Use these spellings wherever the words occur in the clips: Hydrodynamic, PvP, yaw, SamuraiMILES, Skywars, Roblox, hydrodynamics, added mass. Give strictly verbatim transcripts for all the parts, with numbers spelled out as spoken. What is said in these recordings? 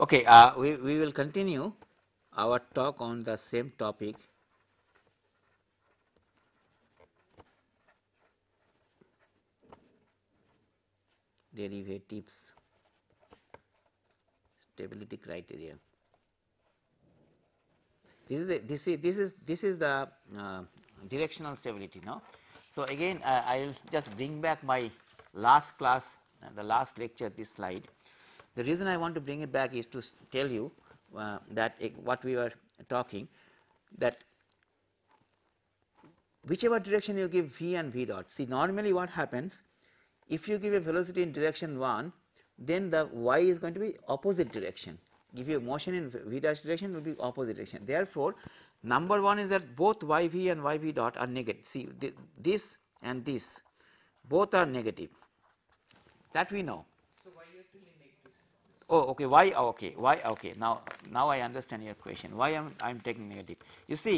Okay, uh, we, we will continue our talk on the same topic derivatives, stability criteria. This is the, this is this is this is the uh, directional stability now. So again, uh, I will just bring back my last class, uh, the last lecture, this slide. The reason I want to bring it back is to tell you uh, that uh, what we were talking, that whichever direction you give v and v dot. See, normally what happens, if you give a velocity in direction one, then the y is going to be opposite direction. Give you a motion in v dash direction, will be opposite direction. Therefore, number one is that both yv and yv dot are negative. See, th this and this both are negative. That we know. So y are two negative. Oh, okay. Why? Okay. Why? Okay. Now, now I understand your question. Why am I am taking negative? You see,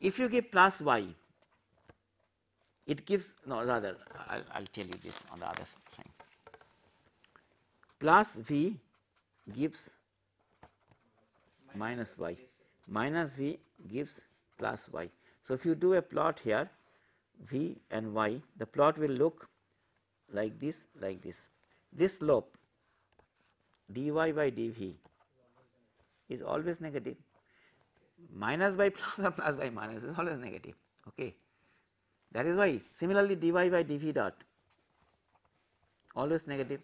if you give plus y, it gives no. Rather, I'll I'll tell you this on the other side. Plus v gives minus y, minus v gives plus y. So if you do a plot here, v and y, the plot will look like this, like this. This slope dy by dv is always negative. Minus by plus or plus by minus is always negative. Okay, that is why similarly dy by dv dot always negative.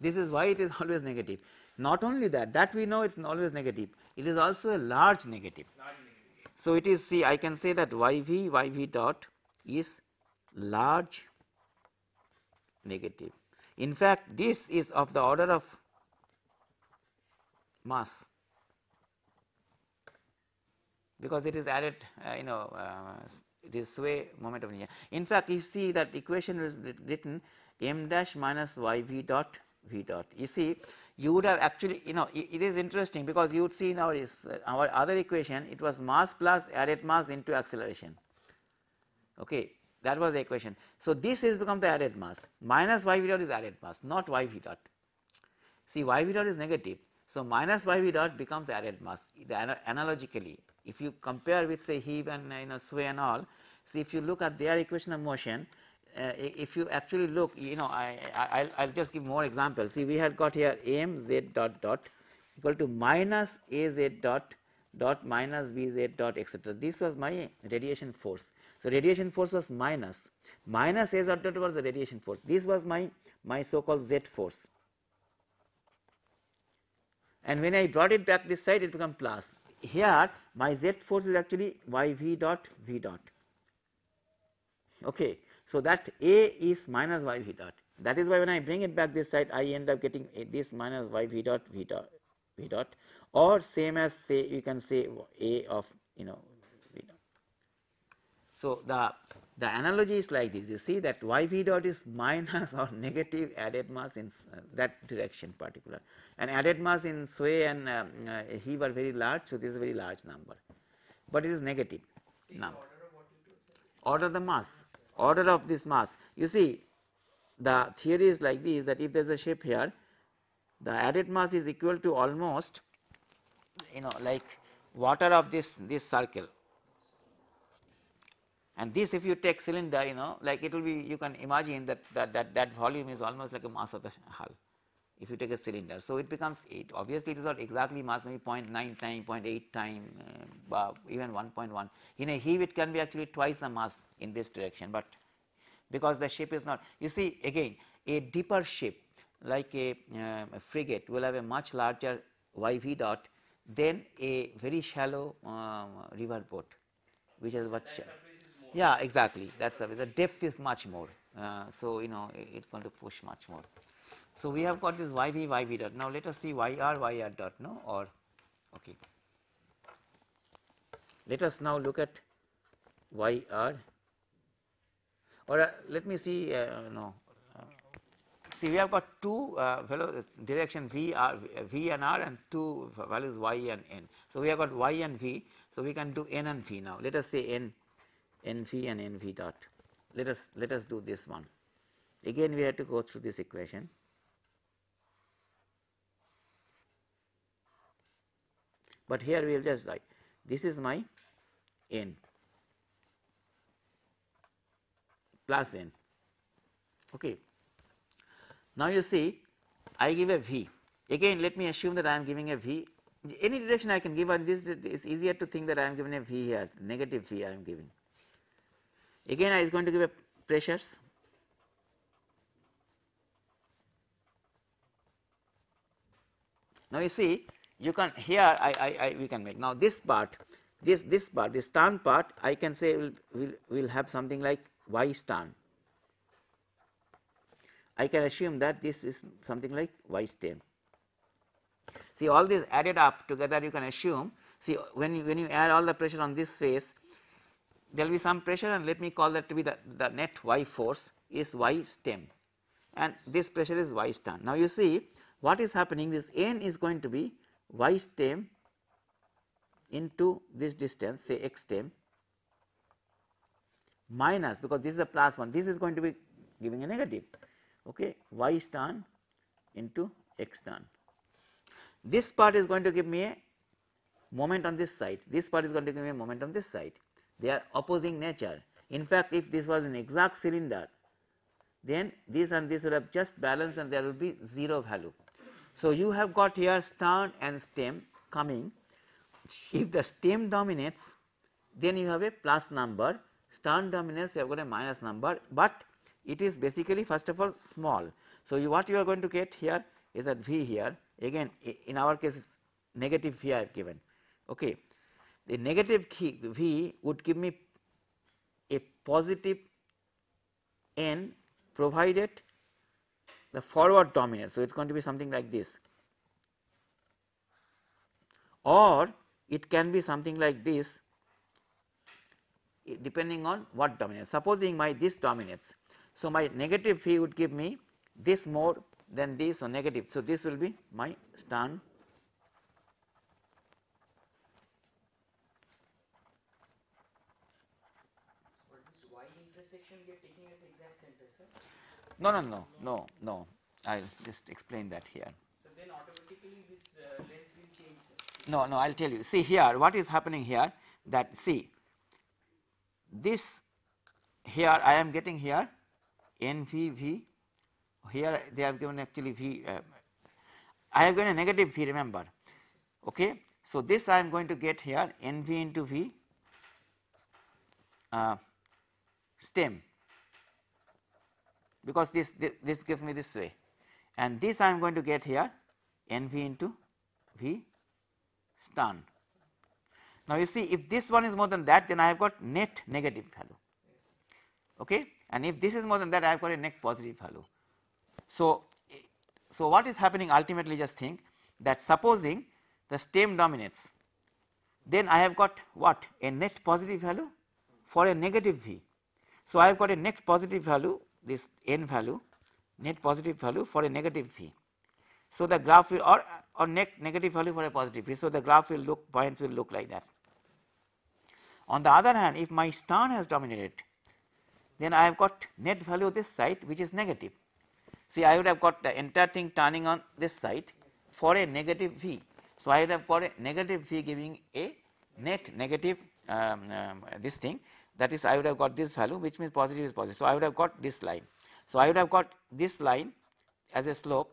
This is why it is always negative. Not only that, that we know it is always negative, it is also a large negative. Large negative. So it is, see, I can say that yv, yv dot is large negative. In fact, this is of the order of mass, because it is added, uh, you know, uh, this way moment of inertia. In fact, you see that equation is written m dash minus yv dot v dot. You see, you would have actually, you know, it, it is interesting because you would see in our, our other equation, it was mass plus added mass into acceleration. Okay, that was the equation. So this is become the added mass, minus yv dot is added mass, not yv dot. See, yv dot is negative, so minus yv dot becomes added mass. Analogically, if you compare with say Hebe and, you know, Sway and all, see, if you look at their equation of motion, Uh, if you actually look, you know, I, I, I'll, I'll just give more examples. See, we had got here m z dot dot equal to minus a z dot dot minus b z dot et cetera. This was my radiation force. So radiation force was minus, minus a z dot was the radiation force. This was my my so-called z force. And when I brought it back this side, it became plus. Here, my z force is actually y v dot v dot. Okay. So that a is minus y v dot. That is why when I bring it back this side, I end up getting this minus y v dot v dot v dot, or same as say you can say a of, you know, v dot. So the the analogy is like this. You see that y v dot is minus or negative added mass in uh, that direction particular, and added mass in Sway and um, uh, Hebe are very large, so this is a very large number, but it is negative number. Order the mass. Order of this mass. You see, the theory is like this, that if there is a shape here, the added mass is equal to almost, you know, like water of this this circle, and this if you take cylinder, you know, like it will be, you can imagine that that that, that volume is almost like a mass of the hull if you take a cylinder. So it becomes eight. Obviously it is not exactly mass, maybe zero point nine time, zero point eight time, uh, even one point one. In a Hebe it can be actually twice the mass in this direction, but because the shape is not, you see, again a deeper shape like a, uh, a frigate will have a much larger Y V dot than a very shallow um, river boat, which has much, yeah, exactly, that's the depth is much more, uh, so you know it, it's going to push much more. So we have got this yv, yv dot. Now let us see yr, yr dot, no, or okay. Let us now look at yr, or uh, let me see, uh, no, uh, see we have got two uh, direction v, r, v and r, and two values y and n. So we have got y and v, so we can do n and v now. Let us say n, nv and nv dot. Let us, let us do this one. Again we have to go through this equation. but here we will just write this is my n plus n. Okay. Now you see I give a v. Again, let me assume that I am giving a v. Any direction I can give on this, it is easier to think that I am giving a v here, negative v I am giving. Again, I is going to give a pressures. Now you see, you can here I, I, I we can make now this part, this this part, this tan part I can say will will will have something like y tan. I can assume that this is something like y tan. See, all this added up together, you can assume. See, when you, when you add all the pressure on this face, there will be some pressure, and let me call that to be the, the net y force is y stem, and this pressure is y stan. Now you see what is happening, this n is going to be y stem into this distance, say x stem minus, because this is a plus one, this is going to be giving a negative, okay, y stan into x stan. This part is going to give me a moment on this side, this part is going to give me a moment on this side. They are opposing nature. In fact, if this was an exact cylinder, then this and this would have just balanced and there would be zero value. So you have got here stern and stem coming. If the stem dominates, then you have a plus number, stern dominates, you have got a minus number, but it is basically first of all small. So you, what you are going to get here is that v here, again in our case it's negative v I have given, okay. The negative v would give me a positive n provided the forward dominates. So, it is going to be something like this, or it can be something like this depending on what dominates. Supposing my this dominates. So, my negative v would give me this more than this or negative. So, this will be my stern No, no, no, no, no. I'll just explain that here. So then automatically this uh, length will change. Sir. No, no. I'll tell you. See here, what is happening here? That see, this here I am getting here, N V V. Here they have given actually V. Uh, I have given a negative V. Remember, okay. So this I am going to get here N V into V uh, stem. Because this, this this gives me this way, and this I am going to get here N V into V stan. Now you see, if this one is more than that, then I have got net negative value, okay, and if this is more than that, I have got a net positive value. So, so what is happening ultimately, just think that supposing the stem dominates, then I have got what, a net positive value for a negative V. So I have got a net positive value, this n value, net positive value for a negative v. So the graph will, or, or net negative value for a positive v. So the graph will look, points will look like that. On the other hand, if my stern has dominated, then I have got net value of this side which is negative. See, I would have got the entire thing turning on this side for a negative v. So I would have got a negative v giving a net negative um, um, this thing. That is, I would have got this value, which means positive is positive. So I would have got this line. So I would have got this line as a slope.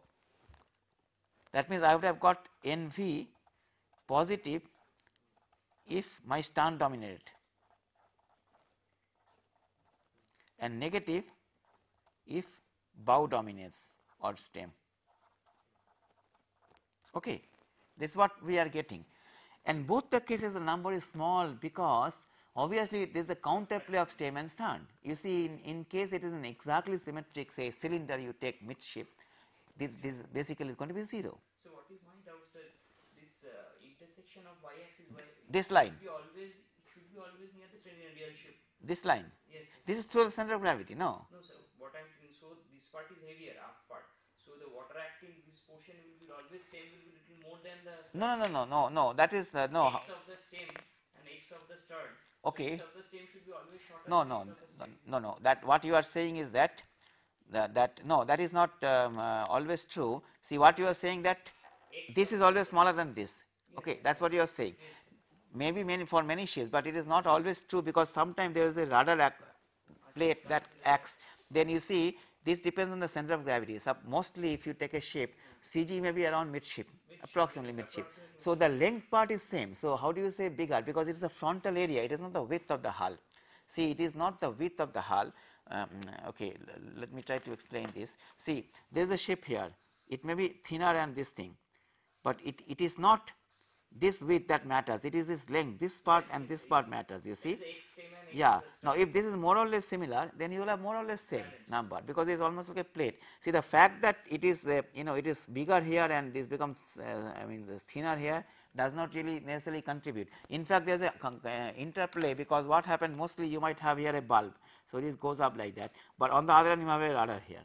That means I would have got N V positive if my stern dominated, and negative if bow dominates or stem. Okay, this is what we are getting, and both the cases the number is small because obviously there is a counterplay of stem and stern. You see, in, in case it is an exactly symmetric, say cylinder, you take midship, this, this basically is going to be zero. So what is my doubt, sir, this uh, intersection of y axis, y this line should be always, should be always near the real ship. This line? Yes. This is through the center of gravity, no? No sir, what I am thinking, so this part is heavier, half part. So the water acting, this portion will always stem will be little more than the stern. No, no, no, no, no, no, that is, uh, no. X of the stem and x of the stern. Okay. So, no, no, no, no. That what you are saying is that that, that no, that is not um, uh, always true. See, what you are saying that this is always smaller than this. Okay, that is what you are saying. Maybe many for many shapes, but it is not always true, because sometimes there is a rudder plate that acts. Then you see this depends on the center of gravity. So mostly if you take a shape, C G may be around midship, approximately midship. So the length part is same. So how do you say bigger? Because it is the frontal area, it is not the width of the hull. See, it is not the width of the hull. Um, okay, let me try to explain this. See, there is a shape here. It may be thinner than this thing, but it, it is not this width that matters, it is this length, this part and this part matters, you see. Yeah, now if this is more or less similar, then you will have more or less same number, because it is almost like a plate. See, the fact that it is uh, you know, it is bigger here and this becomes uh, I mean this thinner here does not really necessarily contribute. In fact, there is a uh, interplay, because what happened mostly you might have here a bulb, so this goes up like that, but on the other hand you have a rudder here.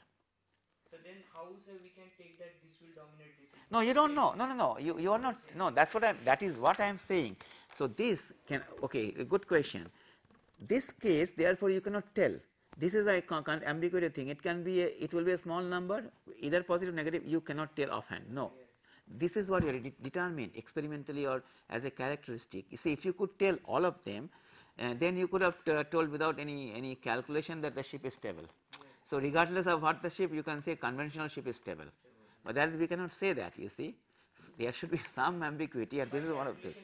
So then how sir we can take that this will dominate this? No, you don't know. No, no, no. You you are not. No, that's what I. That is what I am saying. So this can. Okay, a good question. This case, therefore, you cannot tell. This is a ambiguous thing. It can be. A, it will be a small number, either positive, negative. You cannot tell offhand. No, this is what you de determine experimentally or as a characteristic. You see, if you could tell all of them, uh, then you could have told without any any calculation that the ship is stable. So regardless of what the ship, you can say conventional ship is stable, but that we cannot say that, you see. There should be some ambiguity, and this is one of this.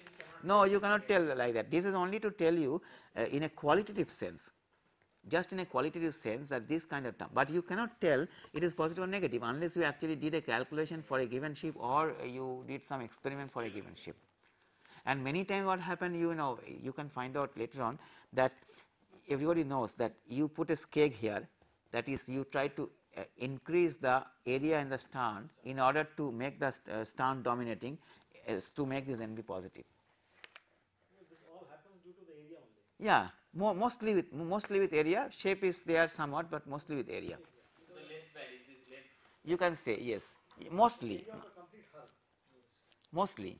No, you cannot tell like that. This is only to tell you uh, in a qualitative sense, just in a qualitative sense, that this kind of term, but you cannot tell it is positive or negative unless you actually did a calculation for a given ship or you did some experiment for a given ship. And many times what happened, you know, you can find out later on that everybody knows that you put a keg here. That is, you try to uh, increase the area in the stern in order to make the st uh, stern dominating, uh, to make this M B positive. Well, this all happens due to the area only. Yeah, mo mostly with mostly with area. Shape is there somewhat, but mostly with area. So the length varies. This length. You can say yes, mostly. The area of the complete hull. Yes. Mostly.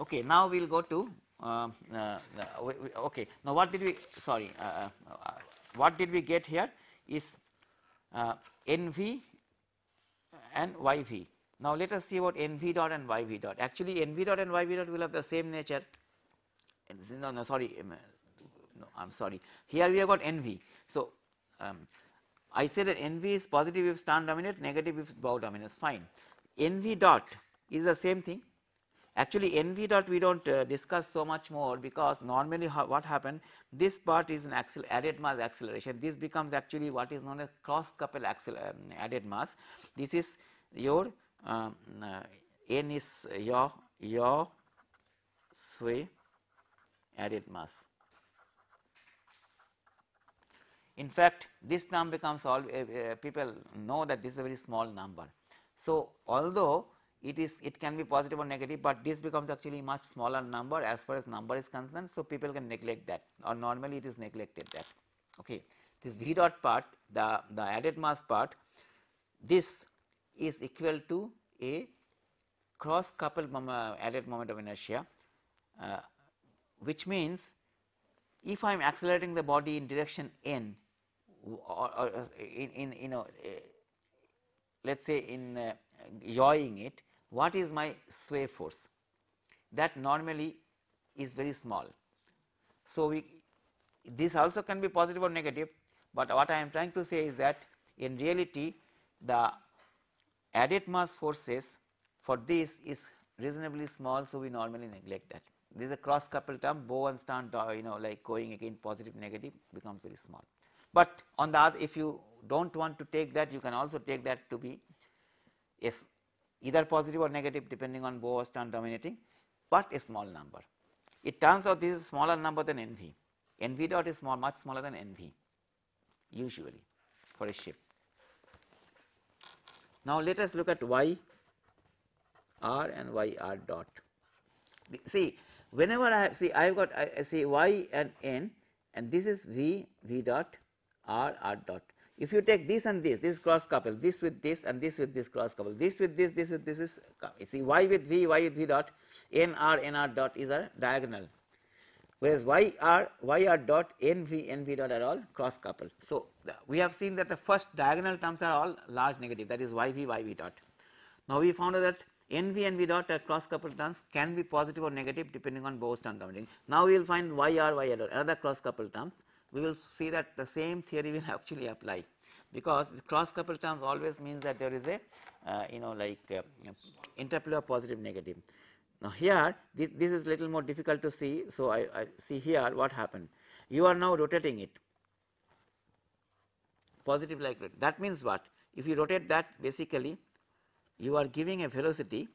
Okay, now we'll go to uh, uh, we, we, okay. Now what did we? Sorry. Uh, uh, What did we get here is uh, N V and Y V. Now let us see about N V dot and Y V dot. Actually, N V dot and Y V dot will have the same nature. No, no, sorry, no, I am sorry. Here we have got N V. So um, I say that N V is positive if stern dominates, negative if bow dominates. Fine. N V dot is the same thing. Actually, N V dot we don't uh, discuss so much more, because normally ha what happened, this part is an axle added mass acceleration. This becomes actually what is known as cross couple axle um, added mass. This is your um, uh, N is your your sway added mass. In fact, this term becomes all uh, uh, people know that this is a very small number. So although it is, it can be positive or negative, but this becomes actually much smaller number as far as number is concerned. So people can neglect that, or normally it is neglected that. Okay, this V dot part, the the added mass part, this is equal to a cross coupled added moment of inertia, uh, which means if I am accelerating the body in direction n, or, or in in you know, uh, let's say in uh, yawing it. What is my sway force? That normally is very small. So we, this also can be positive or negative, but what I am trying to say is that in reality the added mass forces for this is reasonably small, so we normally neglect that. This is a cross coupled term, bow and stern, you know, like going again positive negative becomes very small. But on the other, if you do not want to take that, you can also take that to be yes, either positive or negative depending on bow or stern dominating, but a small number. It turns out this is smaller number than N V. N V dot is small, much smaller than N V usually for a ship. Now let us look at Y R and Y R dot. See, whenever I have, see I have got I see Y and N, and this is V, V dot, R, R dot. If you take this and this, this cross couple, this with this and this with this cross couple, this with this, this with this is, you see Y with V, Y with V dot, N R, N R dot is a diagonal, whereas Y R, Y R dot, N V, N V dot are all cross couple. So we have seen that the first diagonal terms are all large negative, that is Y V, Y V dot. Now we found out that N V and V dot are cross coupled terms, can be positive or negative depending on Bohr's term dominating. Now we will find Y R, Y L, another cross coupled terms. We will see that the same theory will actually apply, because the cross coupled terms always means that there is a uh, you know like uh, interplay of positive negative. Now here this, this is little more difficult to see, so I, I see here what happened. You are now rotating it positive like that. That means what? If you rotate that, basically you are giving a velocity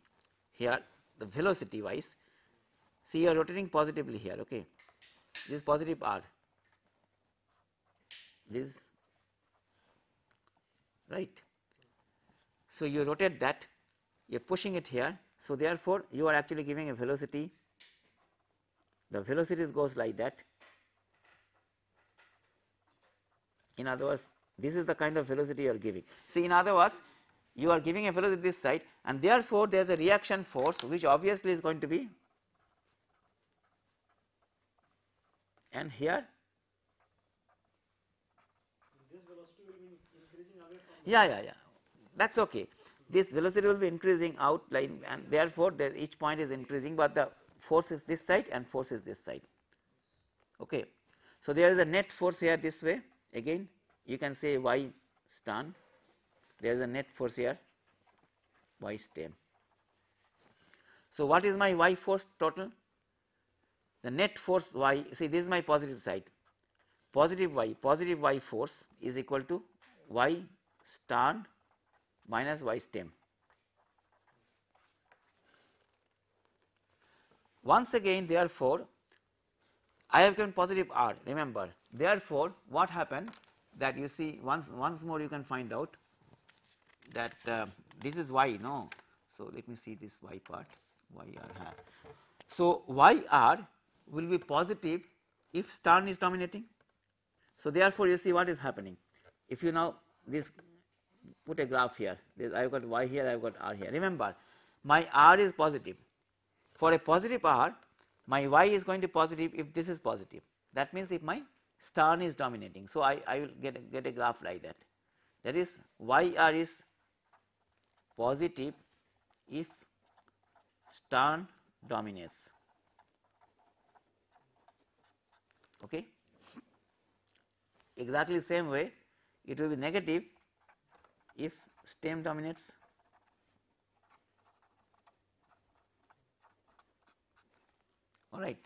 here, the velocity wise, see you are rotating positively here, okay. This is positive R, this right. So you rotate that, you are pushing it here, so therefore you are actually giving a velocity, the velocity goes like that. In other words, this is the kind of velocity you are giving. See, in other words, you are giving a velocity this side, and therefore there is a reaction force which obviously is going to be, and here this velocity will be increasing away from, yeah yeah yeah that's okay, this velocity will be increasing out like, and therefore there each point is increasing, but the force is this side and force is this side, okay. So there is a net force here this way, again you can say Y stan. There is a net force here, Y stem. So what is my Y force total? The net force Y, see this is my positive side, positive Y, positive Y force is equal to Y stan minus Y stem. Once again therefore I have given positive R, remember, therefore what happened, that you see once once more you can find out that uh, this is Y, no. So let me see this Y part, Y R. So Y R will be positive if stan is dominating. So therefore you see what is happening. If you now this put a graph here, I have got Y here, I have got R here. Remember, my R is positive. For a positive R, my Y is going to be positive if this is positive. That means if my stan is dominating. So I, I will get a, get a graph like that. That is, Y R is positive if stan dominates, okay. Exactly same way it will be negative if stem dominates, alright.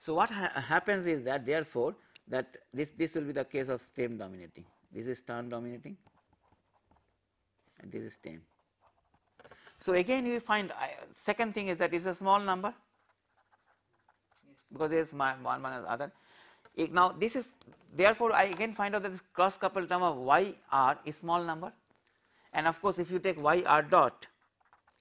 So what ha happens is that therefore that this, this will be the case of stem dominating, this is stan dominating and this is stem. So again you find uh, second thing is that it is a small number, yes, because there is one minus other. It, now this is therefore I again find out that this cross coupled term of Y R is small number, and of course if you take Y R dot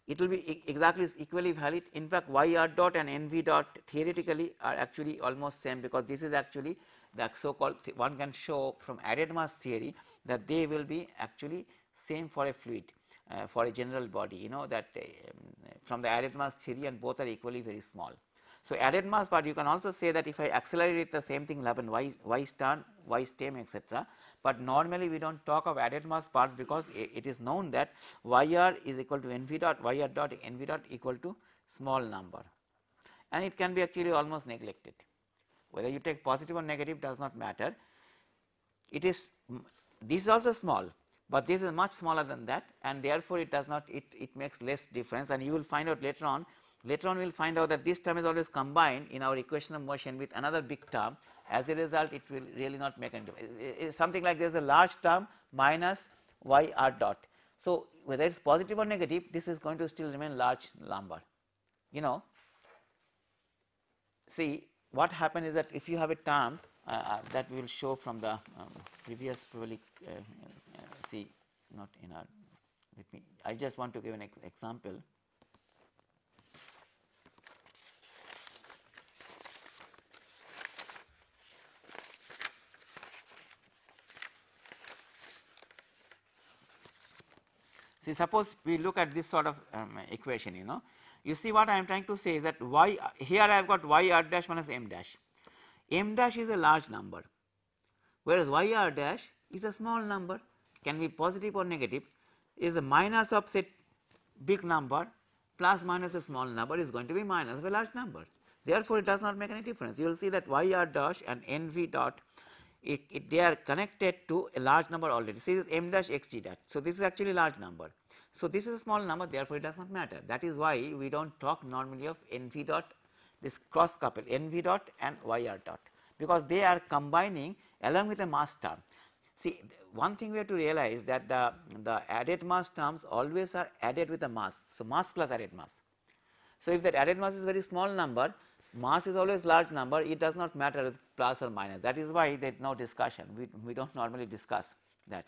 it will be exactly equally valid. In fact Y R dot and N V dot theoretically are actually almost same, because this is actually the so called, one can show from added mass theory that they will be actually same for a fluid. Uh, for a general body, you know that um, from the added mass theory, and both are equally very small. So added mass, but you can also say that if I accelerate it, the same thing will happen, y, y stan, y stem, et cetera. But normally we do not talk of added mass parts, because it, it is known that Y R is equal to N V dot, Y R dot, N V dot equal to small number, and it can be actually almost neglected. Whether you take positive or negative does not matter. It is, this is also small, but this is much smaller than that, and therefore it does not, it, it makes less difference, and you will find out later on, later on we will find out that this term is always combined in our equation of motion with another big term. As a result it will really not make any difference, something like there is a large term minus Y R dot. So whether it is positive or negative, this is going to still remain large number, you know. See what happens is that if you have a term uh, that we will show from the um, previous probably uh, see, not in our, let me, I just want to give an ex example. See, suppose we look at this sort of um, equation, you know, you see what I am trying to say is that Y, here I have got Y R dash minus M dash, M dash is a large number, whereas Y R dash is a small number, can be positive or negative, is a minus of say big number plus minus a small number is going to be minus of a large number. Therefore, it does not make any difference. You will see that Y R dash and N V dot, it, it, they are connected to a large number already. See, this is M dash X G dash. So, this is actually a large number. So, this is a small number, therefore, it does not matter. That is why we do not talk normally of N V dot, this cross couple N V dot and Y R dot, because they are combining along with a mass term. See, one thing we have to realize that the, the added mass terms always are added with a mass. So, mass plus added mass. So, if that added mass is very small number, mass is always large number, it does not matter plus or minus. That is why there is no discussion, we, we do not normally discuss that.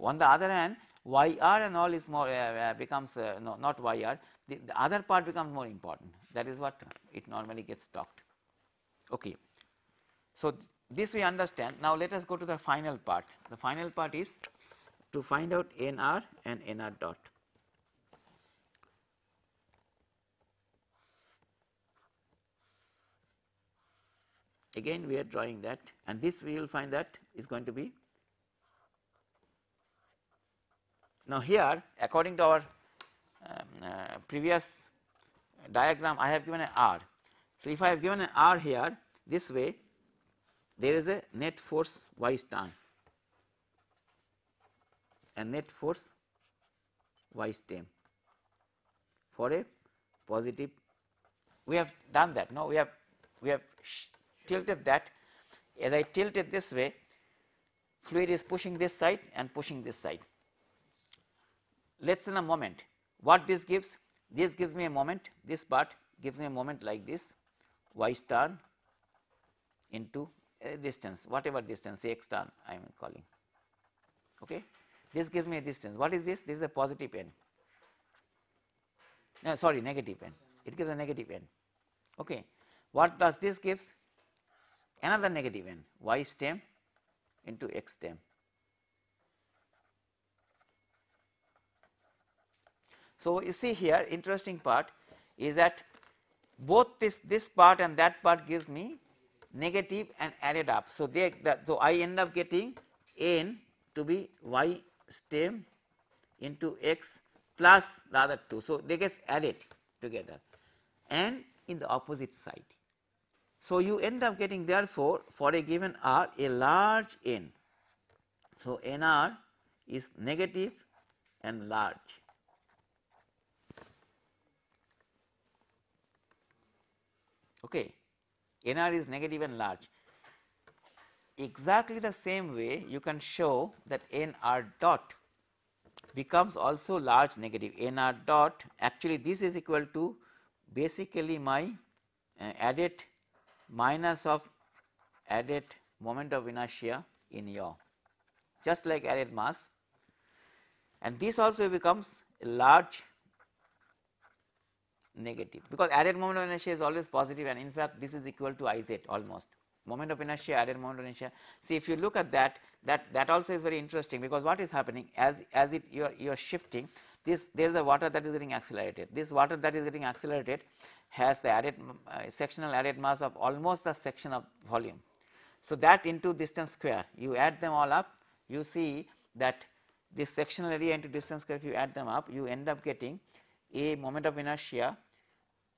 On the other hand, Y R and all is more uh, becomes uh, no, not Y R, the, the other part becomes more important, that is what it normally gets talked. Okay. So, th this we understand. Now, let us go to the final part. The final part is to find out N R and N R dot. Again, we are drawing that, and this we will find that is going to be. Now, here according to our um, uh, previous diagram, I have given an R. So, if I have given an R here this way, there is a net force Y stan and net force Y stem for a positive. We have done that, no, we have we have tilted that. As I tilt it this way, fluid is pushing this side and pushing this side. Let us say the moment, what this gives? This gives me a moment, this part gives me a moment like this, Y star into a distance, whatever distance, say X star I am calling, okay. This gives me a distance. What is this? This is a positive N, no, sorry, negative N, it gives a negative N, okay. What does this gives? Another negative N, Y stem into X stem. So, you see here interesting part is that both this, this part and that part gives me negative and added up. So, they the, so I end up getting N to be Y stem into X plus the other two. So, they get added together and in the opposite side. So, you end up getting therefore for a given R a large N. So, N R is negative and large. Okay, N R is negative and large. Exactly the same way you can show that N R dot becomes also large negative. N R dot, actually this is equal to basically my uh, added minus of added moment of inertia in yaw, just like added mass, and this also becomes large negative because added moment of inertia is always positive, and in fact this is equal to I Z almost, moment of inertia added moment of inertia. See, if you look at that, that that also is very interesting, because what is happening as as it you are you are shifting this, there is a water that is getting accelerated. This water that is getting accelerated has the added uh, sectional added mass of almost the section of volume. So, that into distance square, you add them all up, you see that this sectional area into distance square, if you add them up, you end up getting a moment of inertia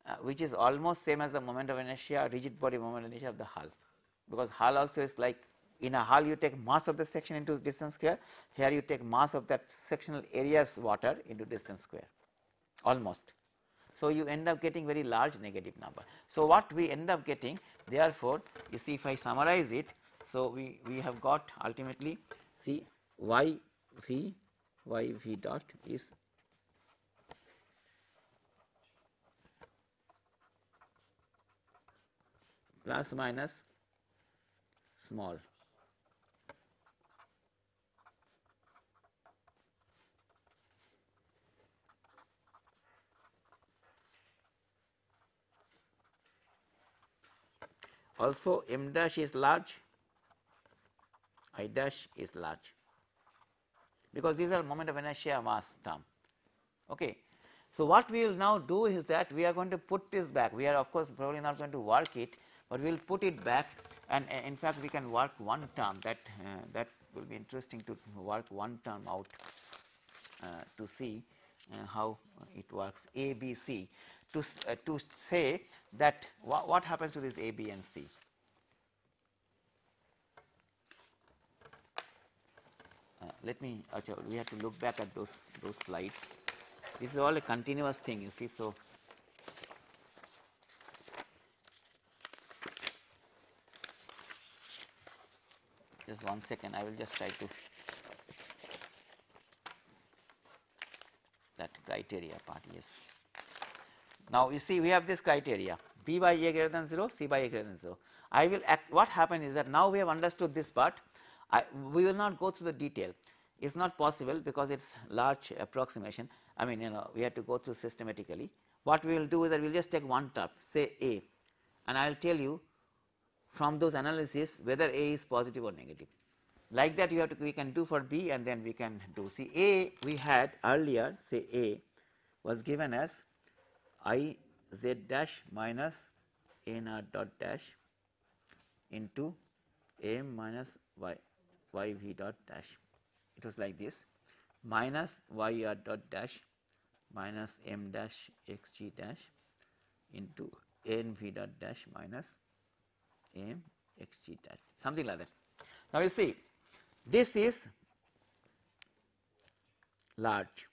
uh, which is almost same as the moment of inertia, rigid body moment of inertia of the hull, because hull also is like in a hull you take mass of the section into distance square, here you take mass of that sectional area's water into distance square almost. So, you end up getting very large negative number. So, what we end up getting therefore, you see if I summarize it, so we, we have got ultimately, see y v y v dot is plus minus small . Also, M dash is large, I dash is large, because these are moment of inertia mass term. Okay. So, what we will now do is that we are going to put this back. We are of course probably not going to work it, but we will put it back, and uh, in fact we can work one term that uh, that will be interesting to work one term out uh, to see uh, how it works A, B, C to, uh, to say that wh what happens to this A, B and C. Uh, let me, we have to look back at those, those slides. This is all a continuous thing, you see. So, just one second, I will just try to that criteria part, yes. Now, you see we have this criteria B by A greater than zero, C by A greater than zero. I will act, what happened is that now we have understood this part, I, we will not go through the detail. It is not possible because it is large approximation, I mean you know we have to go through systematically. What we will do is that we will just take one term, say A, and I will tell you from those analyses whether A is positive or negative. Like that, you have to, we can do for B and then we can do C. A we had earlier, say A was given as I z dash minus n r dot dash into m minus y y v dot dash. It was like this minus y r dot dash minus m dash x g dash into n v dot dash minus m x g dash, something like that. Now you see this is large,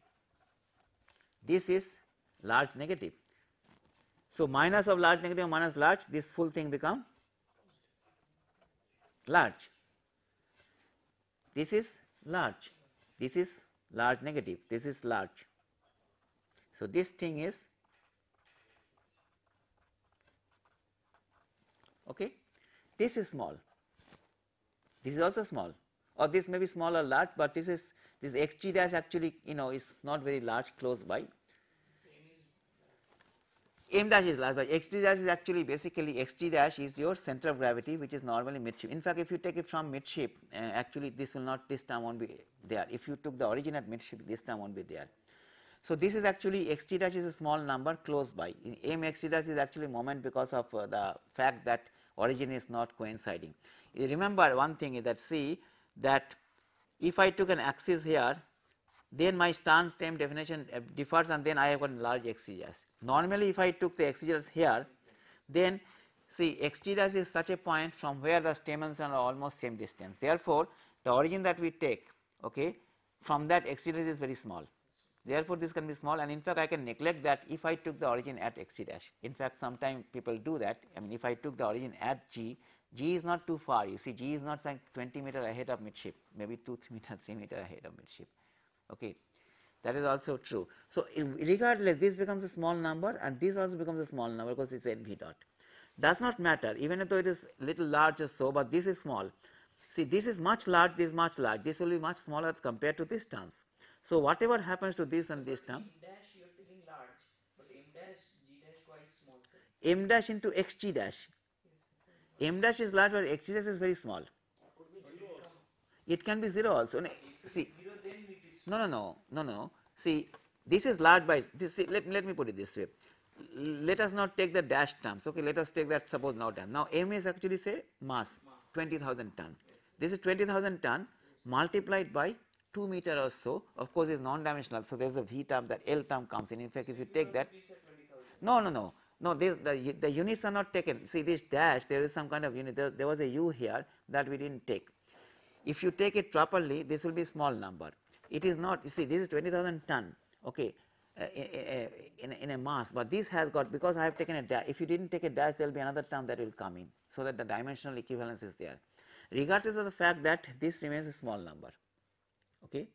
this is large negative. So, minus of large negative minus large, this full thing become large, this is large, this is large negative, this is large. So, this thing is okay, this is small. This is also small, or this may be small or large, but this is this x g dash actually you know is not very large close by. M dash is large, but x g dash is actually basically x g dash is your center of gravity, which is normally midship. In fact, if you take it from midship, uh, actually this will not, this term won't be there. If you took the origin at midship, this term won't be there. So this is actually x g dash is a small number close by. In m x g dash is actually moment because of uh, the fact that origin is not coinciding. You remember one thing is that see that if I took an axis here, then my Stern's time definition differs and then I have got large xg dash. Normally if I took the xg dash here, then see xg dash is such a point from where the stem and stern are almost same distance. Therefore, the origin that we take, okay, from that xg dash is very small. Therefore, this can be small, and in fact I can neglect that if I took the origin at x g dash. In fact, sometimes people do that. I mean, if I took the origin at g, g is not too far. You see, g is not like twenty meter ahead of midship, maybe two, three meter, three meter ahead of midship. Okay, that is also true. So, regardless, this becomes a small number, and this also becomes a small number because it's n v dot. Does not matter, even though it is little large or so, but this is small. See, this is much large. This is much large. This will be much smaller compared to these terms. So, whatever happens to this and this term, m dash you are taking large, but m dash g dash quite small. M dash into x g dash. M dash is large, but x g dash is very small. It can be zero also. No, see, no, no, no, no, no. See, this is large by this. See, let let me put it this way. Let us not take the dash terms. Okay, let us take that suppose now term. Now, m is actually say mass, twenty thousand ton. This is twenty thousand ton multiplied by two meter or so, of course is non dimensional. So, there is a V term, that L term comes in. In fact, if you take that, no, no, no, no, this, the, the units are not taken. See, this dash, there is some kind of unit, there, there was a U here that we did not take. If you take it properly, this will be a small number. It is not, you see, this is twenty thousand ton, okay, uh, in, in, in a mass, but this has got, because I have taken a dash, if you did not take a dash, there will be another term that will come in, so that the dimensional equivalence is there, regardless of the fact that this remains a small number. Okay,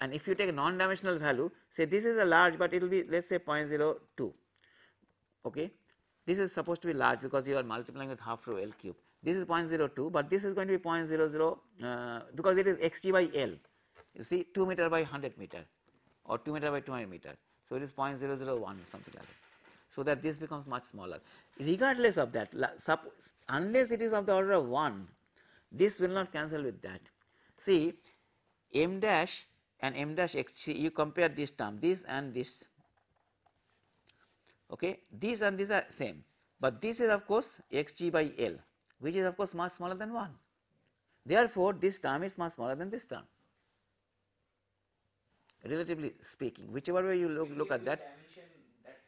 and if you take a non-dimensional value, say this is a large, but it will be let us say zero point zero two. Okay, this is supposed to be large because you are multiplying with half rho L cube. This is zero point zero two, but this is going to be zero point zero zero uh, because it is xg by L. You see, two meter by one hundred meter or two meter by two hundred meter. So it is zero point zero zero one or something like that. So that this becomes much smaller. Regardless of that, unless it is of the order of one, this will not cancel with that. See, m dash and m dash x g, you compare this term, this and this, okay, these and these are same, but this is of course x g by L, which is of course much smaller than one. Therefore, this term is much smaller than this term. relatively speaking, whichever way you look, look at that.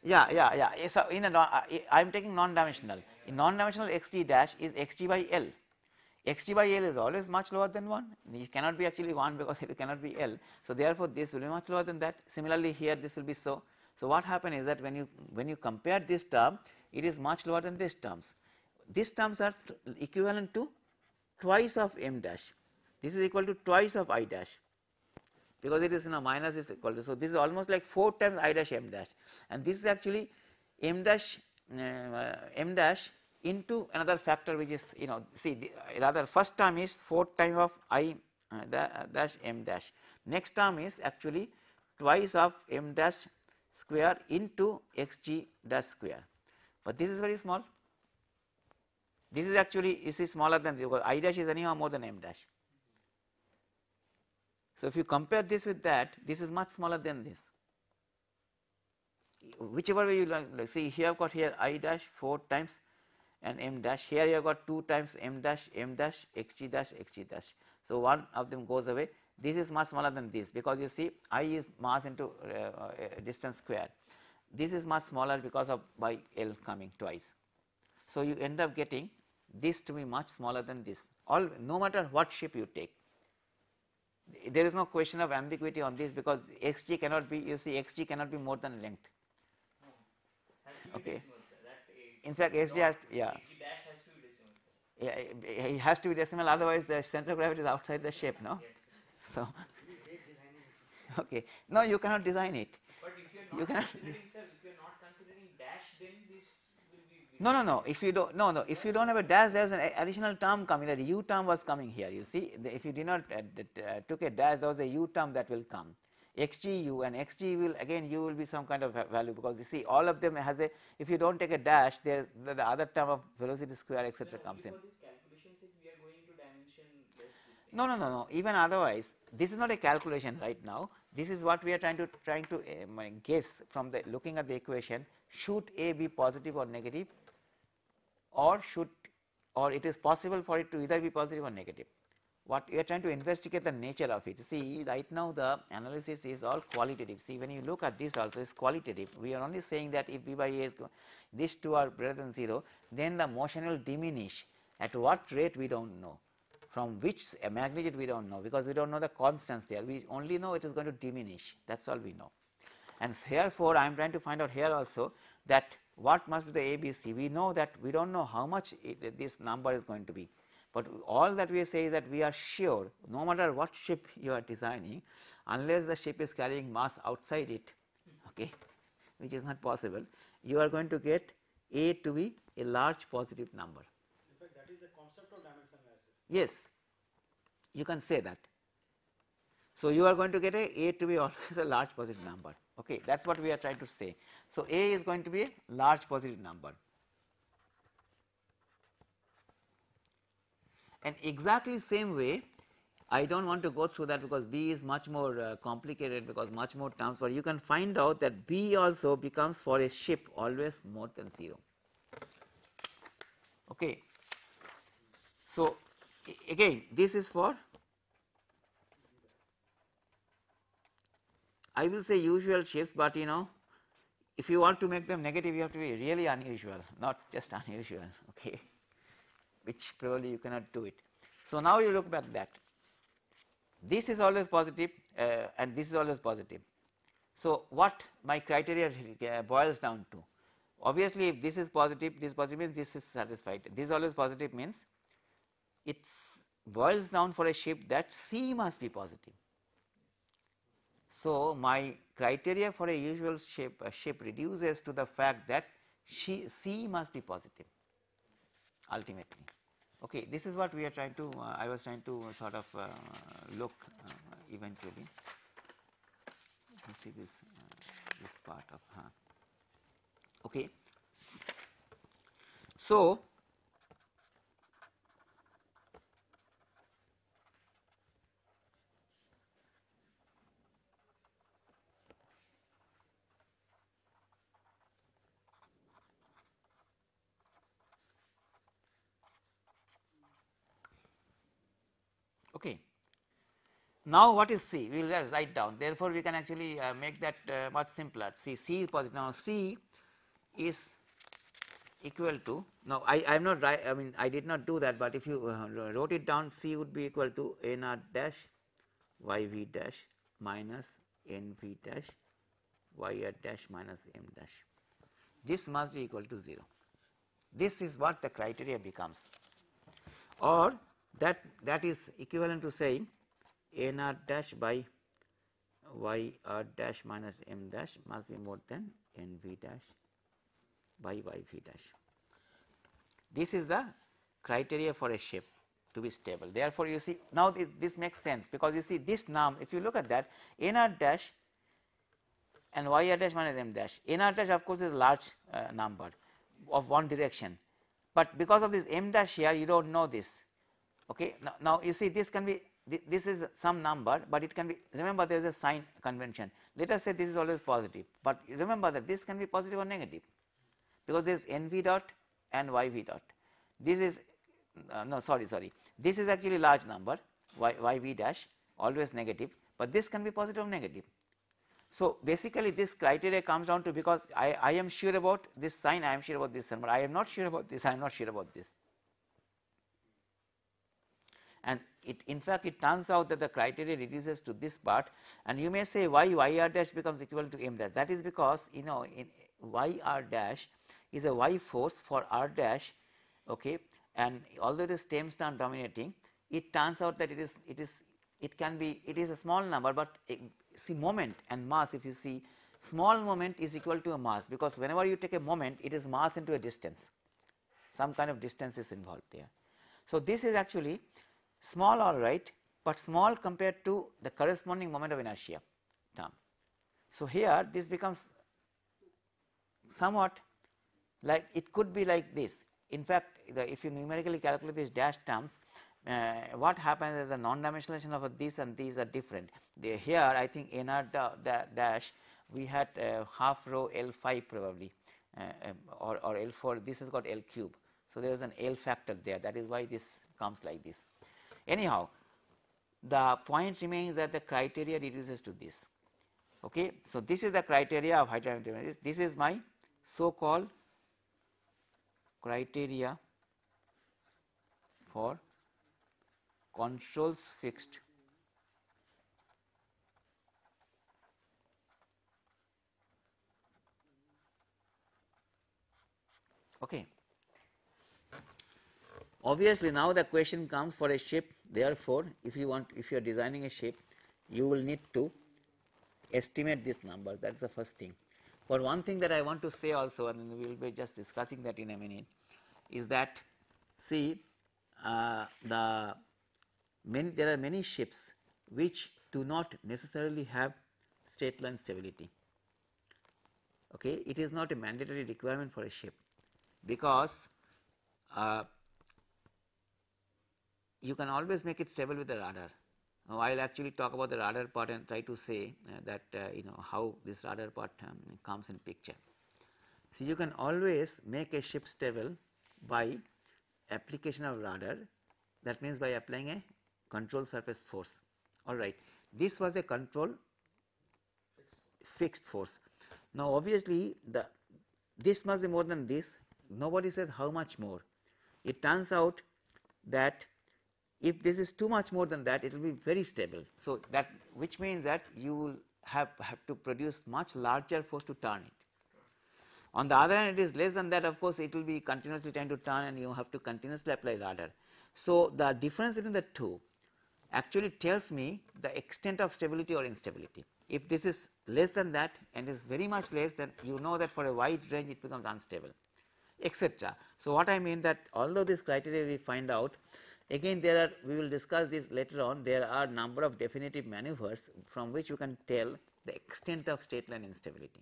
Yeah, yeah, yeah. So in a non, uh, I am taking non-dimensional. In non-dimensional, Xt dash is Xt by L. Xt by L is always much lower than one. It cannot be actually one because it cannot be L. So therefore, this will be much lower than that. Similarly, here this will be so. So what happens is that when you when you compare this term, it is much lower than these terms. These terms are equivalent to twice of m dash. This is equal to twice of I dash, because it is in a minus is equal to. So this is almost like four times I dash m dash, and this is actually m dash uh, m dash into another factor, which is, you know, see the, rather first term is four times of I uh, dash m dash. Next term is actually twice of m dash square into xg dash square, but this is very small. This is actually is smaller than this, because I dash is anyhow more than m dash. So if you compare this with that, this is much smaller than this. Whichever way you like, like see here I've got here I dash four times and m dash. Here you have got two times m dash, m dash, xg dash, xg dash. So one of them goes away. This is much smaller than this, because you see I is mass into uh, uh, distance squared. This is much smaller because of by L coming twice. So you end up getting this to be much smaller than this, all no matter what shape you take. There is no question of ambiguity on this, because xg cannot be, you see xg cannot be more than length. No, okay. In fact, xg has to, yeah. Xg dash has to be decimal. Yeah, it has to be decimal, otherwise the center of gravity is outside the shape, no? Yes. So, okay. No, you cannot design it. But if you are not, you cannot considering, sir, if you are not considering dash, then this will be. No, no, no. If you don't, no, no. If you don't have a dash, there is an additional term coming. That u term was coming here. You see, the, if you did not uh, that, uh, took a dash, there was a u term that will come. Xgu, and xg will again u will be some kind of value, because you see all of them has a. If you don't take a dash, there the, the other term of velocity square et cetera comes in. No, no, no, no. Even otherwise, this is not a calculation right now. This is what we are trying to trying to uh, guess from the looking at the equation. Should A be positive or negative, or should, or it is possible for it to either be positive or negative? What we are trying to investigate the nature of it. See, right now the analysis is all qualitative. See, when you look at this also is qualitative. We are only saying that if B by A is these two are greater than zero, then the motion will diminish. At what rate we don't know. From which magnitude we don't know, because we don't know the constants there. We only know it is going to diminish. That's all we know. And therefore, I am trying to find out here also that what must be the A B C. We know that we don't know how much it, this number is going to be, but all that we say is that we are sure, no matter what ship you are designing, unless the ship is carrying mass outside it, okay, which is not possible, you are going to get A to be a large positive number. In fact, that is the concept of dimension. Yes, you can say that. So you are going to get a A to be always a large positive number. Okay, that's what we are trying to say. So A is going to be a large positive number. And exactly same way, I don't want to go through that because B is much more uh, complicated, because much more terms. But you can find out that B also becomes for a ship always more than zero. Okay. So. Again, this is for, I will say usual shifts, but you know, if you want to make them negative, you have to be really unusual, not just unusual, okay, which probably you cannot do it. So now you look back that this is always positive uh, and this is always positive. So what my criteria boils down to, obviously if this is positive, this positive means this is satisfied, this is always positive means. It boils down for a ship that C must be positive. So my criteria for a usual ship, a ship reduces to the fact that she, C must be positive ultimately. Okay, this is what we are trying to, uh, I was trying to sort of uh, look uh, eventually. You see this, uh, this part of her. Uh, okay. So Now what is C? We will just write down, therefore we can actually uh, make that uh, much simpler. See, C is positive. Now C is equal to, now I, I am not right, I mean I did not do that, but if you uh, wrote it down, C would be equal to N R dash Y V dash minus N V dash Y R dash minus M dash. This must be equal to zero. This is what the criteria becomes, or that that is equivalent to saying N R dash by Y R dash minus M dash must be more than N V dash by Y V dash. This is the criteria for a shape to be stable. Therefore, you see now this, this makes sense, because you see this norm, if you look at that N R dash and Y R dash minus M dash, N R dash of course is a large uh, number of one direction, but because of this M dash here you do not know this, okay. Now, now you see this can be, this is some number, but it can be, remember there is a sign convention. Let us say this is always positive, but remember that this can be positive or negative, because there is N V dot and Y V dot. This is uh, no sorry sorry this is actually large number, y, YV dash always negative, but this can be positive or negative. So basically this criteria comes down to, because I, I am sure about this sign, I am sure about this sign, but I am not sure about this, I am not sure about this. And it, in fact, it turns out that the criteria reduces to this part, and you may say why Y R dash becomes equal to M dash. That is because, you know, in Y R dash is a Y force for R dash, okay, and although it is Thames term dominating, it turns out that it is, it is, it can be, it is a small number, but it, see moment and mass, if you see small moment is equal to a mass, because whenever you take a moment it is mass into a distance, some kind of distance is involved there. So this is actually small alright, but small compared to the corresponding moment of inertia term. So here this becomes somewhat like, it could be like this. In fact, the, if you numerically calculate these dash terms, Uh, what happens is the non-dimensionalization of these and these are different. They, here I think N R da, da, dash we had uh, half row L five probably uh, um, or, or L four, this has got L cube. So there is an L factor there, that is why this comes like this. Anyhow, the point remains that the criteria reduces to this, okay. So this is the criteria of hydrodynamics. This is my so called criteria for controls fixed okay. Obviously now the question comes for a shape. Therefore if you want, if you are designing a shape, you will need to estimate this number, that is the first thing. But one thing that I want to say also, and we will be just discussing that in a minute, is that see uh, the Many, there are many shapes which do not necessarily have straight line stability, okay. It is not a mandatory requirement for a shape, because uh, you can always make it stable with the rudder. Now I will actually talk about the rudder part and try to say uh, that uh, you know how this rudder part um, comes in picture. So you can always make a shape stable by application of rudder, that means by applying a control surface force. All right, this was a control fixed force. Now obviously the this must be more than this, nobody says how much more. It turns out that if this is too much more than that, it will be very stable, so that which means that you will have, have to produce much larger force to turn it. On the other hand, it is less than that, of course it will be continuously trying to turn, and you have to continuously apply rudder. So the difference between the two actually tells me the extent of stability or instability. If this is less than that and is very much less, then you know that for a wide range it becomes unstable, et cetera. So what I mean that although this criteria we find out, again there are, we will discuss this later on, there are number of definitive maneuvers from which you can tell the extent of straight line instability,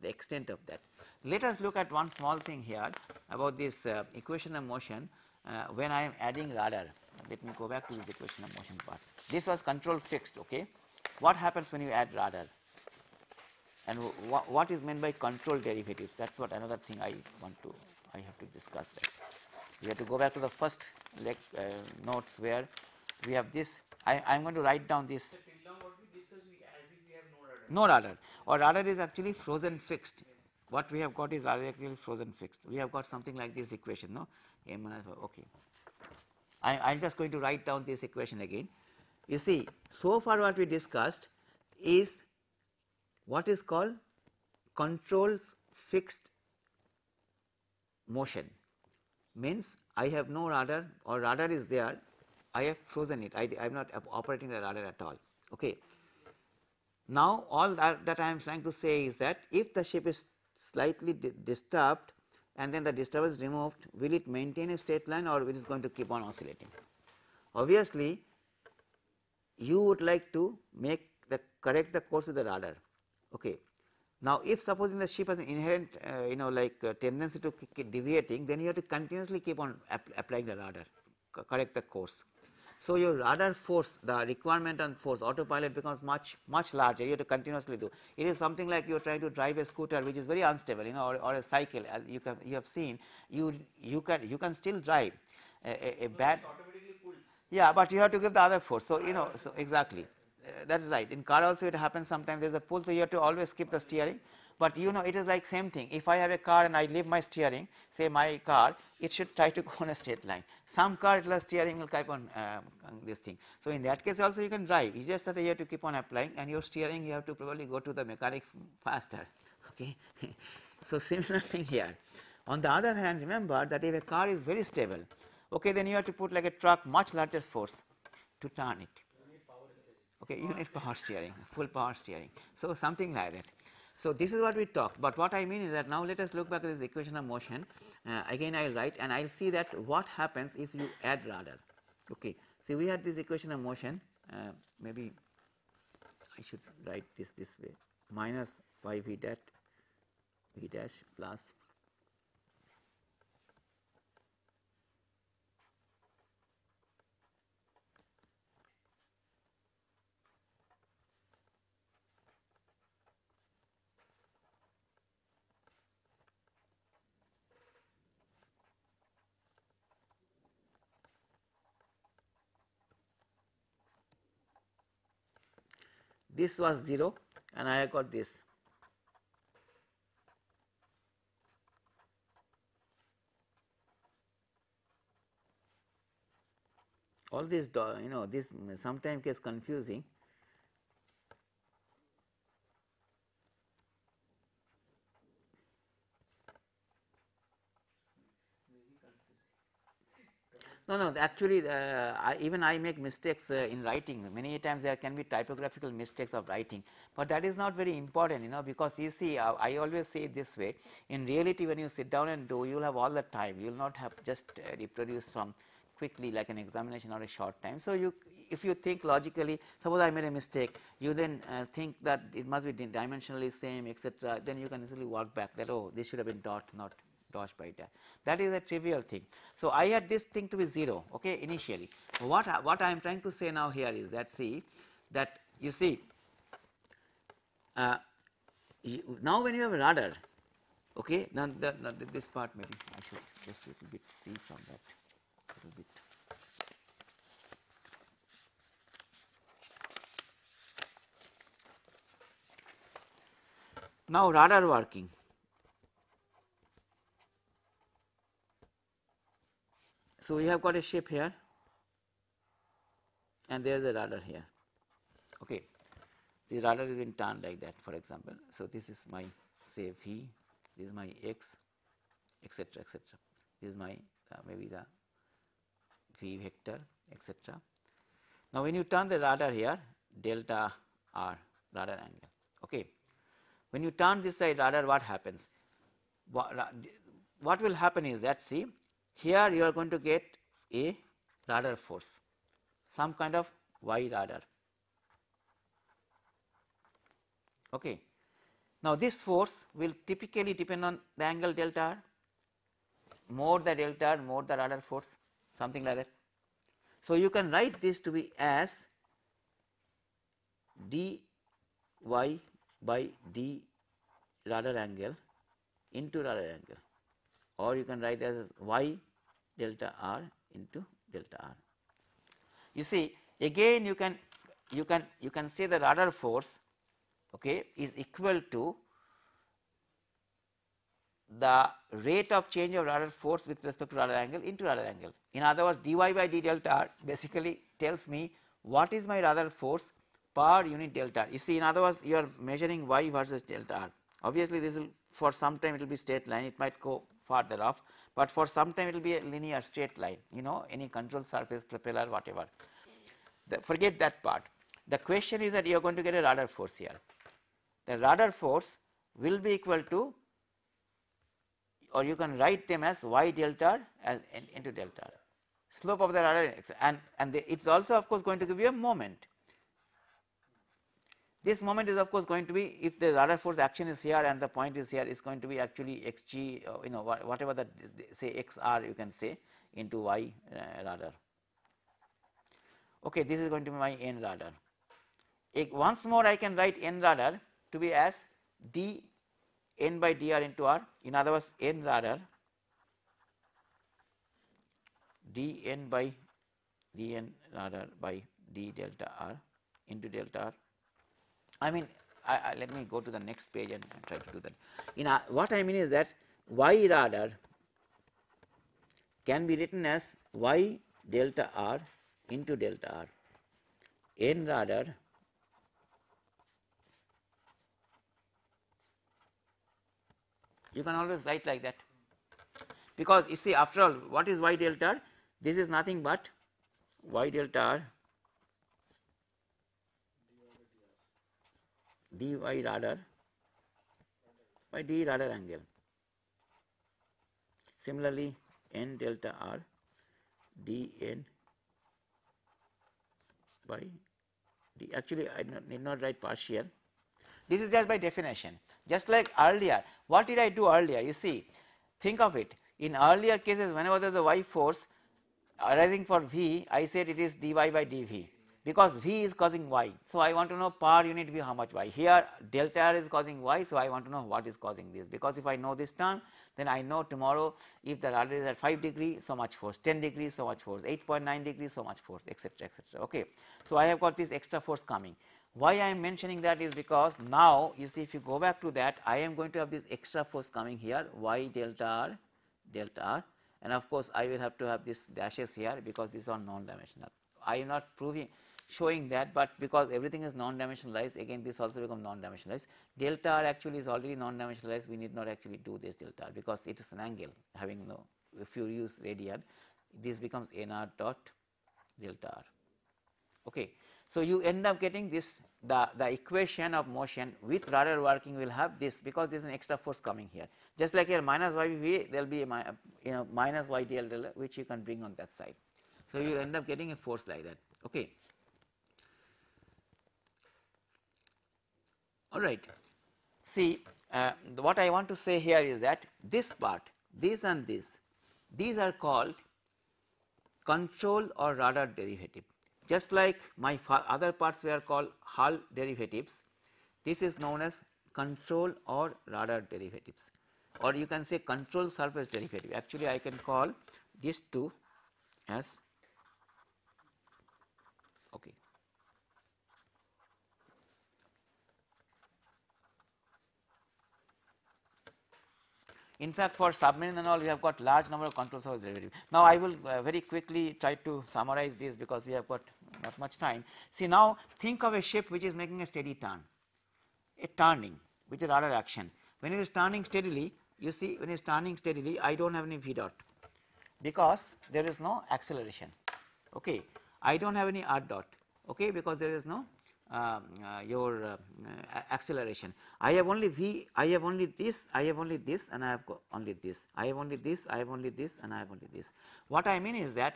the extent of that. Let us look at one small thing here about this uh, equation of motion. Uh, when I am adding rudder, let me go back to this equation of motion part. This was control fixed, okay. What happens when you add rudder, and wh what is meant by control derivatives? That is what another thing I want to, I have to discuss that. We have to go back to the first uh, notes where we have this I, I am going to write down this. So till now what we discussed, we, as if we have no radar. No radar, or radar is actually frozen fixed. Yes. What we have got is actually frozen fixed. We have got something like this equation, no? Okay. I, I am just going to write down this equation again. You see, so far what we discussed is what is called controls fixed motion. Means I have no radar, or radar is there, I have frozen it, I am not operating the radar at all. Okay. Now all that, that I am trying to say is that if the ship is slightly di disturbed and then the disturbance is removed, will it maintain a straight line or it is going to keep on oscillating? Obviously, you would like to make the correct the course of the radar. Okay. Now, if supposing the ship has an inherent uh, you know like uh, tendency to keep deviating, then you have to continuously keep on ap applying the radar, co correct the course. So, your radar force, the requirement on force, autopilot becomes much much larger. You have to continuously do. It is something like you are trying to drive a scooter which is very unstable, you know, or, or a cycle. As you can you have seen you you can you can still drive a, a, a bad. Yeah, but you have to give the other force. So you know, so exactly, uh, that is right. In car also it happens sometimes. There is a pull, so you have to always keep the steering. But you know, it is like same thing. If I have a car and I leave my steering, say my car, it should try to go on a straight line. Some car, it will steering will keep on, uh, on this thing. So in that case also you can drive. You just that you have to keep on applying, and your steering you have to probably go to the mechanic faster. Okay. So similar thing here. On the other hand, remember that if a car is very stable, okay, then you have to put like a truck much larger force to turn it. You need power steering. Okay, you need power steering, full power steering. So something like that. So this is what we talked. But what I mean is that now let us look back at this equation of motion. Uh, again, I'll write and I'll see that what happens if you add radar. Okay. See, we had this equation of motion. Uh, maybe I should write this this way: minus y v dash v dash plus this was zero and I got this. All this, you know, this sometimes gets confusing. No, no, actually uh, I, even I make mistakes uh, in writing. Many times there can be typographical mistakes of writing, but that is not very important, you know, because you see uh, I always say it this way: in reality when you sit down and do, you will have all the time, you will not have just uh, reproduce from quickly like an examination or a short time. So you, if you think logically, suppose I made a mistake, you then uh, think that it must be dimensionally same, et cetera, then you can easily walk back that, oh, this should have been dot, not dash by dash. That is a trivial thing. So I had this thing to be zero, okay, initially. What what I am trying to say now here is that, see, that you see uh, you, now when you have a radar, okay, now the, now this part maybe I should just a little bit see from that little bit. Now radar working. So we have got a ship here and there is a radar here, okay. The radar is in turn like that, for example. So this is my, say, V, this is my X, et cetera, et cetera. This is my uh, maybe the V vector, et cetera. Now when you turn the radar here, delta R, radar angle, okay. When you turn this side radar, what happens? What will happen is that, see, here you are going to get a radar force, some kind of Y radar. Okay. Now this force will typically depend on the angle delta R. More the delta R, more the radar force, something like that. So you can write this to be as dy by d radar angle into radar angle. Or you can write as y delta R into delta R. You see, Again, you can you can you can say that other force, okay, is equal to the rate of change of rudder force with respect to rudder angle into rudder angle. In other words, dy by d delta r basically tells me what is my rudder force per unit delta r. You see, in other words, you are measuring y versus delta r. Obviously, this will for some time it will be straight line, it might go farther off, but for some time it will be a linear straight line, you know, any control surface, propeller, whatever. The, forget that part. The question is that you are going to get a rudder force here. The rudder force will be equal to, or you can write them as y delta r as in, into delta r, slope of the rudder, and and it is also of course going to give you a moment. This moment is of course going to be, if the rudder force action is here and the point is here, is going to be actually xg, you know, whatever the say xr you can say into y uh, rudder. Okay, this is going to be my n rudder. It, once more I can write n rudder to be as d n by dr into r. In other words, n rudder d n by d n rudder by d delta r into delta r. I mean, I, I, let me go to the next page and try to do that. In a, what I mean is that y rudder can be written as y delta r into delta r. N rudder you can always write like that, because you see, after all, what is y delta r? This is nothing but y delta r dy rudder by d rudder angle. Similarly, n delta r dn by d. Actually, I need not write partial. This is just by definition, just like earlier. What did I do earlier? You see, think of it, in earlier cases whenever there is a y force arising for v, I said it is dy by dv because v is causing y. So, I want to know per unit v how much y. Here delta r is causing y, so I want to know what is causing this, because if I know this term, then I know tomorrow if the rudder is at five degree so much force, ten degree so much force, eight point nine degree so much force, etcetera, etcetera. Okay. So, I have got this extra force coming. Why I am mentioning that is because now you see, if you go back to that, I am going to have this extra force coming here, y delta r delta r, and of course I will have to have this dashes here because these are non-dimensional. I am not proving showing that, but because everything is non-dimensionalized, again this also becomes non-dimensionalized. Delta r actually is already non-dimensionalized, we need not actually do this delta r because it is an angle having no, if you use radian, this becomes nr dot delta r. Okay. So, you end up getting this, the, the equation of motion with rudder working will have this, because there is an extra force coming here. Just like here minus yv, there will be a mi, you know, minus y dl which you can bring on that side. So, you will end up getting a force like that. Okay. All right. See, uh, what I want to say here is that this part, this and this, these are called control or rudder derivative. Just like my other parts were called hull derivatives, this is known as control or rudder derivatives, or you can say control surface derivative. Actually, I can call these two as, okay, in fact for submarine and all we have got large number of control surface derivatives. Now I will uh, very quickly try to summarize this because we have got not much time. See, now think of a ship which is making a steady turn, a turning which is rudder action. When it is turning steadily, you see, when it is turning steadily, I do not have any v dot because there is no acceleration, okay. I do not have any r dot, okay, because there is no Um, uh, your uh, uh, acceleration. I have only v, I have only this, I have only this, and I have only this, I have only this, I have only this, and I have only this. What I mean is that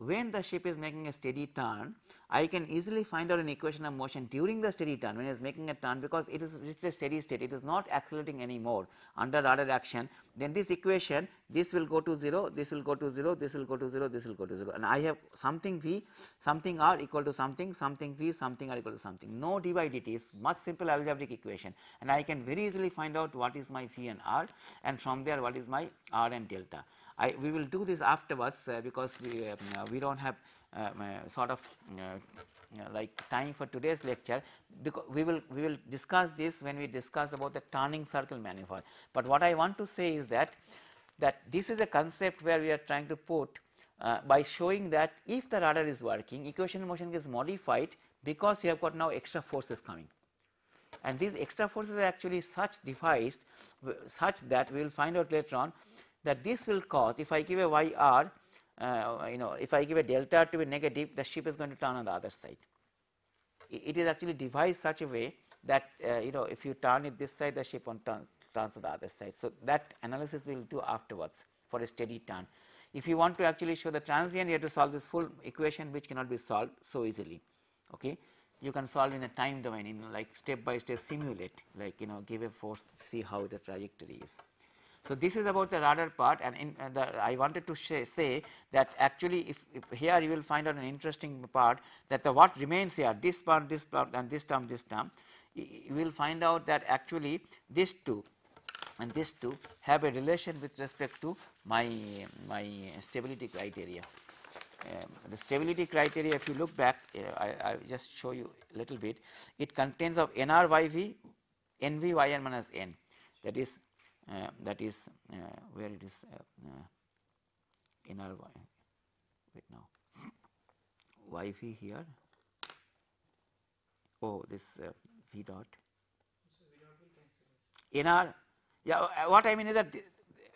when the ship is making a steady turn, I can easily find out an equation of motion during the steady turn when it is making a turn, because it is reached a steady state, it is not accelerating anymore under rudder action. Then this equation, this will go to zero, this will go to zero, this will go to zero, this will go to zero, and I have something v, something r equal to something, something v, something r equal to something. No d by dt, is much simple algebraic equation, and I can very easily find out what is my v and r, and from there what is my r and delta. I, we will do this afterwards uh, because we, uh, we do not have uh, sort of uh, like time for today's lecture, because we will we will discuss this when we discuss about the turning circle maneuver. But what I want to say is that that this is a concept where we are trying to put uh, by showing that if the rudder is working, equation of motion gets modified because you have got now extra forces coming. And these extra forces are actually such devised such that we will find out later on that this will cause, if I give a y r, uh, you know, if I give a delta r to be negative, the ship is going to turn on the other side. It is actually devised such a way that uh, you know, if you turn it this side, the ship on turns turns to the other side. So that analysis we will do afterwards for a steady turn. If you want to actually show the transient, you have to solve this full equation, which cannot be solved so easily. Okay. You can solve in a time domain, in like step by step simulate, like you know, give a force, see how the trajectory is. So this is about the rudder part, and in uh, the, I wanted to say, say that actually, if, if here you will find out an interesting part, that the what remains here, this part, this part, and this term, this term, you will find out that actually these two and these two have a relation with respect to my my stability criteria. Um, the stability criteria, if you look back, uh, I, I just show you a little bit. It contains of N R Y V, N V Y N minus N. That is, uh, that is uh, where it is uh, uh, N R Y. Wait now, Y V here. Oh, this uh, V dot. N R, yeah. What I mean is that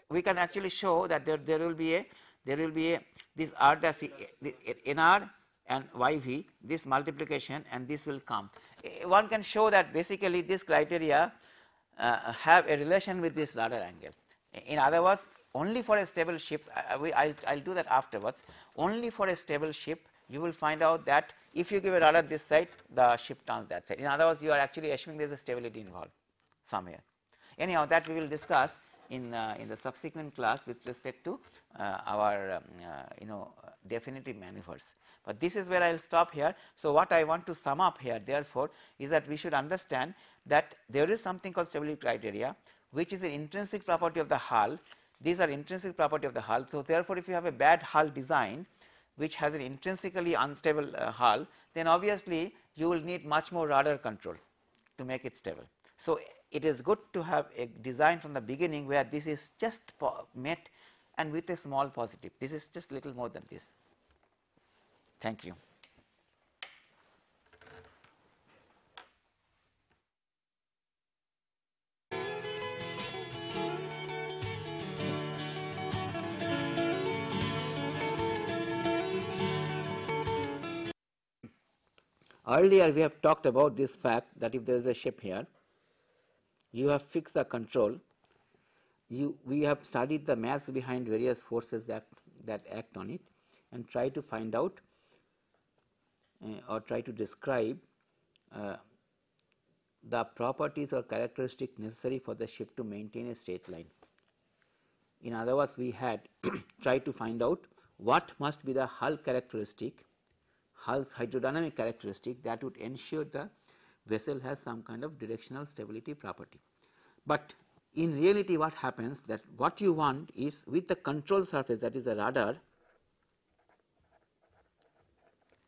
we can actually show that there there will be a there will be a this r dash N R and Y V, this multiplication, and this will come. One can show that basically this criteria uh, have a relation with this rudder angle. In other words, only for a stable ship, I will I'll, I'll do that afterwards. Only for a stable ship, you will find out that if you give a rudder this side, the ship turns that side. In other words, you are actually assuming there is a stability involved somewhere. Anyhow, that we will discuss in uh, in the subsequent class with respect to uh, our um, uh, you know definitive maneuvers. But this is where I will stop here. So what I want to sum up here, therefore, is that we should understand that there is something called stability criteria, which is an intrinsic property of the hull. These are intrinsic property of the hull. So therefore, if you have a bad hull design, which has an intrinsically unstable uh, hull, then obviously you will need much more rudder control to make it stable. So it is good to have a design from the beginning where this is just met and with a small positive. This is just little more than this. Thank you. Earlier we have talked about this fact that if there is a ship here, you have fixed the control, you, we have studied the maths behind various forces that, that act on it, and try to find out uh, or try to describe uh, the properties or characteristics necessary for the ship to maintain a straight line. In other words, we had tried to find out what must be the hull characteristic, hull's hydrodynamic characteristic that would ensure the vessel has some kind of directional stability property. But in reality, what happens that what you want is with the control surface, that is the rudder,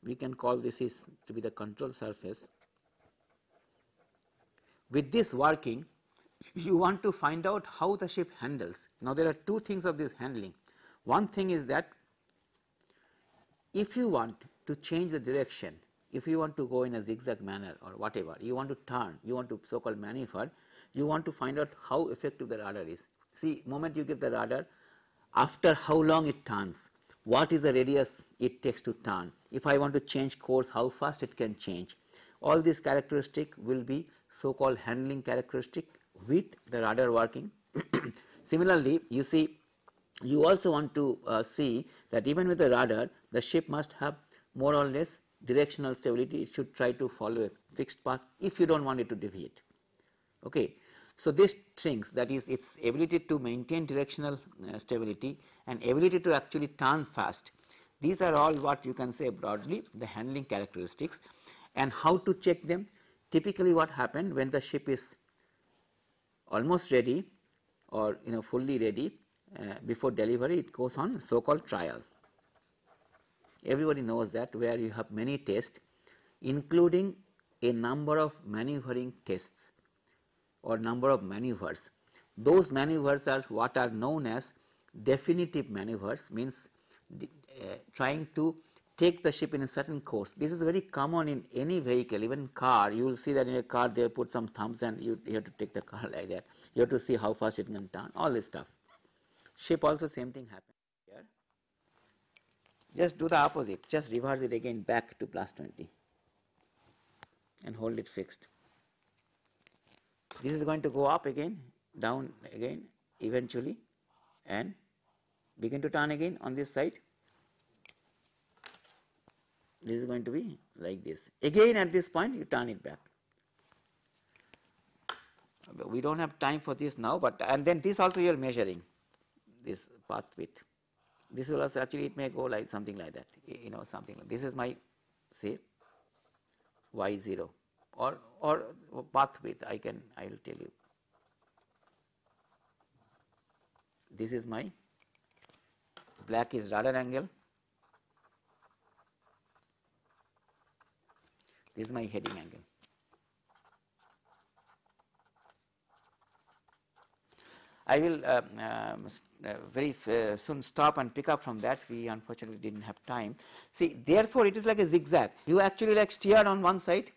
we can call this is to be the control surface. With this working, you want to find out how the ship handles. Now there are two things of this handling. One thing is that if you want to change the direction, if you want to go in a zigzag manner or whatever, you want to turn, you want to so called maneuver, you want to find out how effective the rudder is. See, moment you give the rudder, after how long it turns, what is the radius it takes to turn, if I want to change course, how fast it can change. All these characteristics will be so called handling characteristic with the rudder working. Similarly, you see, you also want to uh, see that even with the rudder, the ship must have more or less directional stability. It should try to follow a fixed path if you do not want it to deviate. Okay. So these things, that is its ability to maintain directional uh, stability and ability to actually turn fast, these are all what you can say broadly the handling characteristics. And how to check them? Typically what happened when the ship is almost ready or you know fully ready uh, before delivery, it goes on so called trials. Everybody knows that, where you have many tests, including a number of maneuvering tests or number of maneuvers. Those maneuvers are what are known as definitive maneuvers, means the, uh, trying to take the ship in a certain course. This is very common in any vehicle, even car. You will see that in a car they put some thumbs and you, you have to take the car like that. You have to see how fast it can turn, all this stuff. Ship also same thing happens here. Just do the opposite, just reverse it again back to plus twenty and hold it fixed. This is going to go up again, down again eventually, and begin to turn again on this side. This is going to be like this. Again at this point you turn it back. We don't have time for this now, but and then this also you are measuring, this path width. This will also actually it may go like something like that, you know, something like this is my say y zero or or path width. I can I will tell you. This is my black is radar angle. This is my heading angle. I will uh, um, uh, very uh, soon stop and pick up from that. We unfortunately didn't have time. See, therefore, it is like a zigzag. You actually like steer on one side.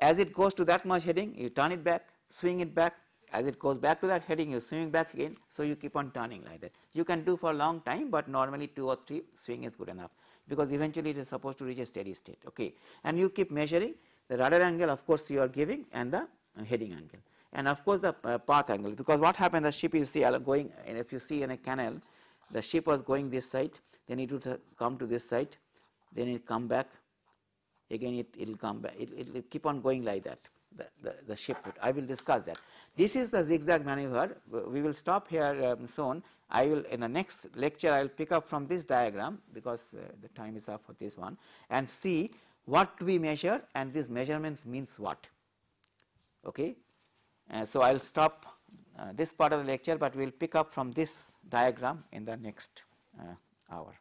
As it goes to that much heading, you turn it back, swing it back. As it goes back to that heading, you swing back again. So you keep on turning like that. You can do for a long time, but normally two or three swing is good enough, because eventually it is supposed to reach a steady state, okay. And you keep measuring the radar angle, of course you are giving, and the heading angle, and of course the uh, path angle, because what happened, the ship is see going, and if you see in a canal, the ship was going this side, then it would come to this side, then it come back, again it will come back, it will keep on going like that, the, the, the ship would. I will discuss that. This is the zigzag maneuver. We will stop here um, soon. I will in the next lecture I will pick up from this diagram, because uh, the time is up for this one, and see what we measure and these measurements means what, okay. Uh, so I will stop uh, this part of the lecture, but we will pick up from this diagram in the next uh, hour.